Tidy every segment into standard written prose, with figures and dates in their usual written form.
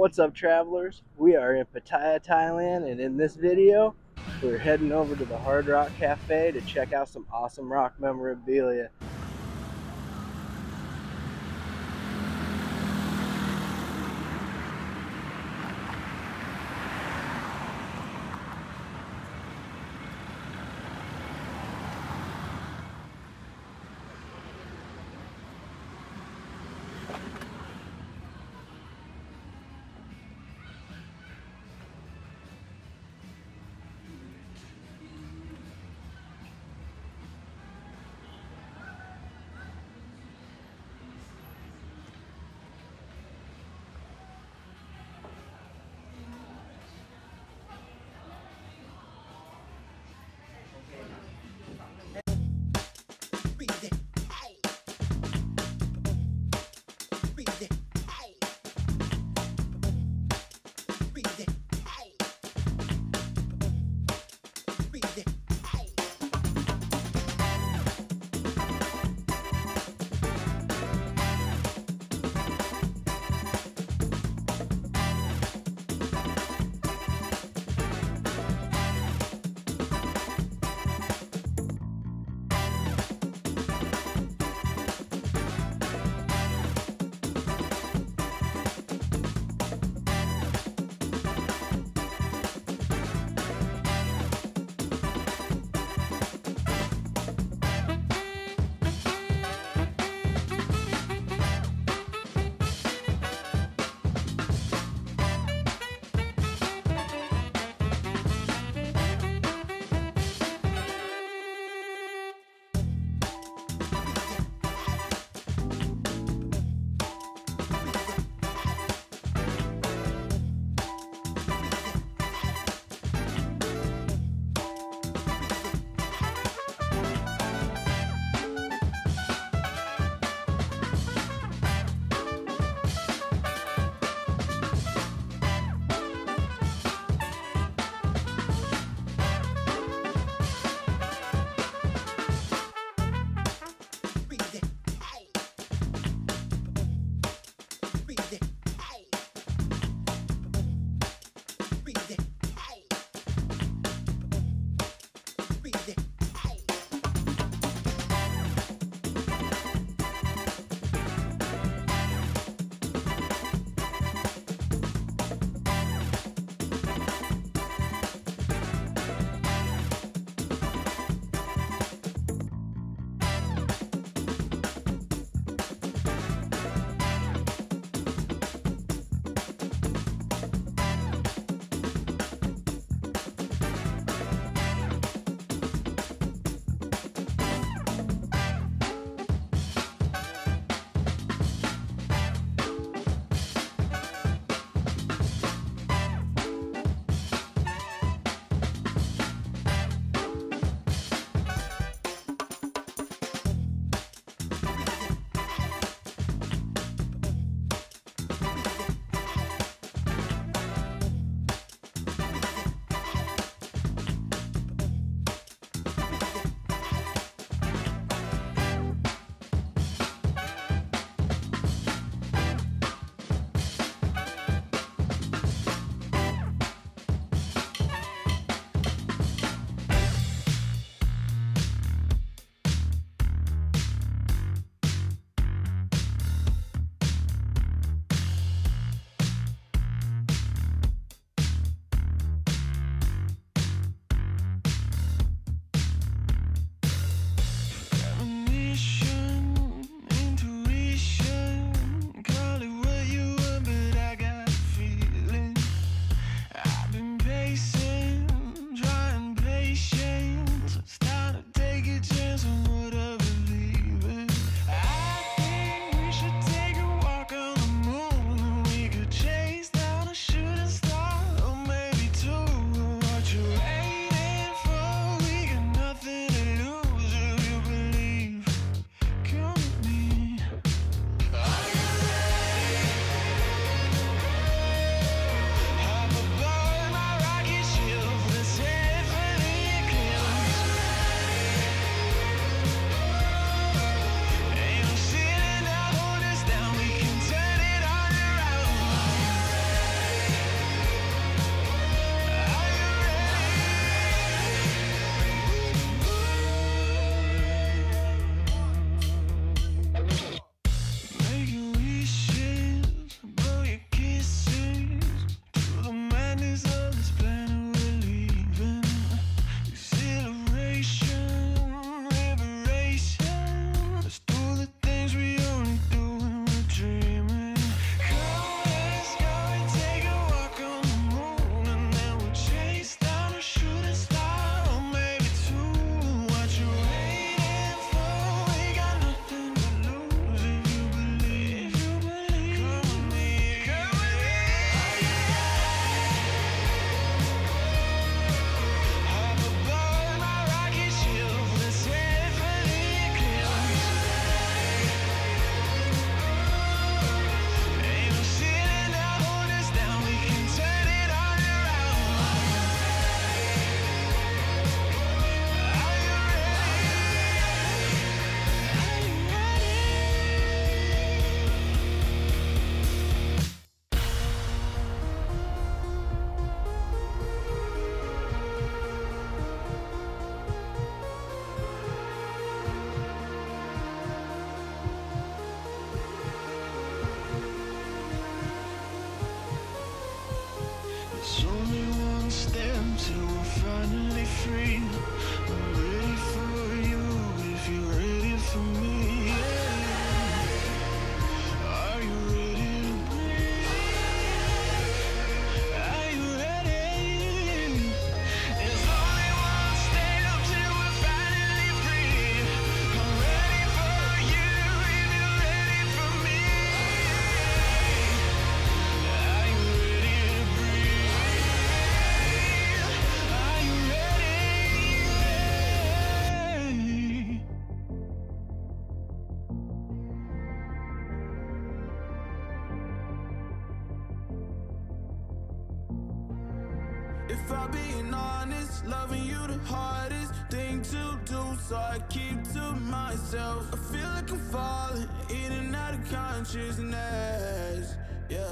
What's up, travelers? We are in Pattaya, Thailand, and in this video we're heading over to the Hard Rock Cafe to check out some awesome rock memorabilia. If I'm being honest, loving you the hardest thing to do, so I keep to myself. I feel like I'm falling in and out of consciousness, yeah.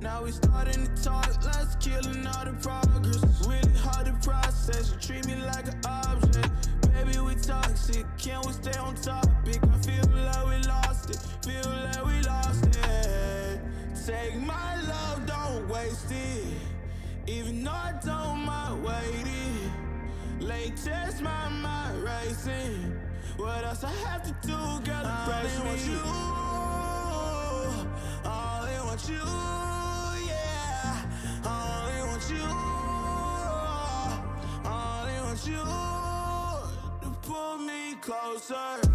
Now we starting to talk less, killing all the progress. Really hard to process, you treat me like an object. Baby, we toxic, can't we stay on topic? I feel like we lost it, feel like we lost it. Take my love, don't waste it, even though I don't mind waiting. Latest, my mind racing. What else I have to do, girl? I only want you, I only want you, yeah. I only want you, I only want you to pull me closer.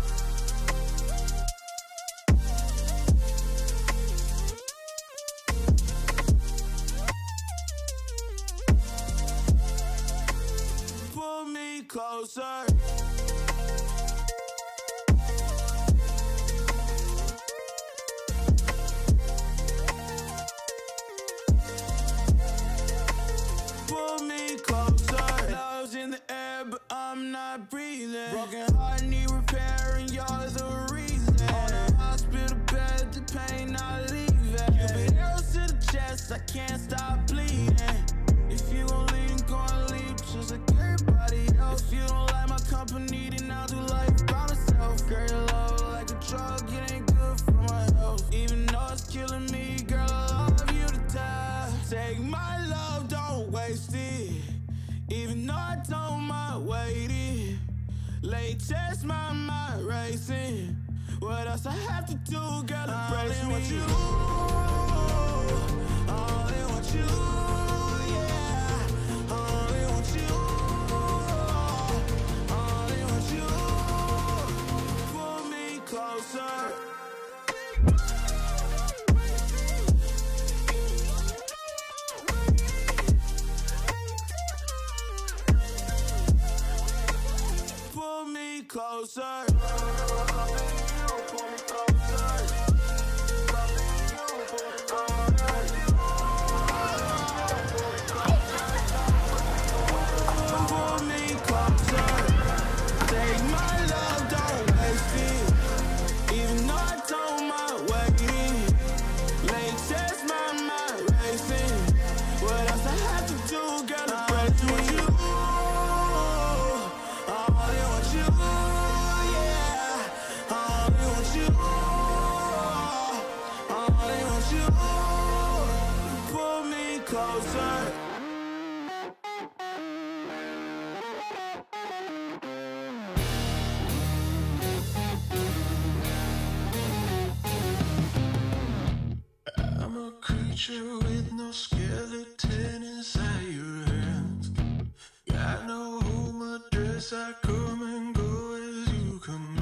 Closer. Pull me closer. Love's in the air, but I'm not breathing. Broken heart need repairing, you're the reason. On a hospital bed, the pain I leave it. You've been arrows to the chest, I can't stop bleeding. If you gon' leave, go and leave, just like everybody else. If you don't like my company, then I'll do life by myself. Girl, your love like a drug, it ain't good for my health. Even though it's killing me, girl, I love you to death. Take my love, don't waste it, even though I don't mind waiting. Late test, my mind racing. What else I have to do, girl, I only want you, I only want you. Pull me closer. With no skeleton inside your hands, got no home address, I come and go as you come.